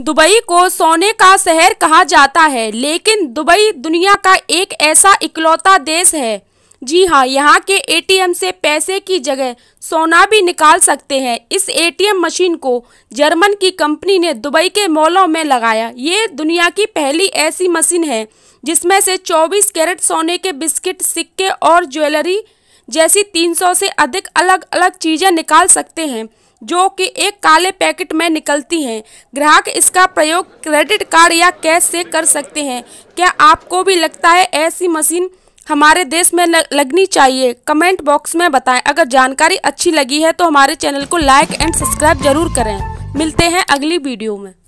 Dubai को सोने का शहर कहा जाता है, लेकिन दुबई दुनिया का एक ऐसा इकलौता देश है, जी हाँ, यहाँ के ATM से पैसे की जगह सोना भी निकाल सकते हैं। इस ATM मशीन को जर्मन की कंपनी ने दुबई के मॉलों में लगाया। ये दुनिया की पहली ऐसी मशीन है जिसमें से 24 कैरेट सोने के बिस्किट, सिक्के और ज्वेलरी जैसी 300 से अधिक अलग अलग चीज़ें निकाल सकते हैं, जो कि एक काले पैकेट में निकलती हैं। ग्राहक इसका प्रयोग क्रेडिट कार्ड या कैश से कर सकते हैं। क्या आपको भी लगता है ऐसी मशीन हमारे देश में लगनी चाहिए? कमेंट बॉक्स में बताएं। अगर जानकारी अच्छी लगी है तो हमारे चैनल को लाइक एंड सब्सक्राइब जरूर करें। मिलते हैं अगली वीडियो में।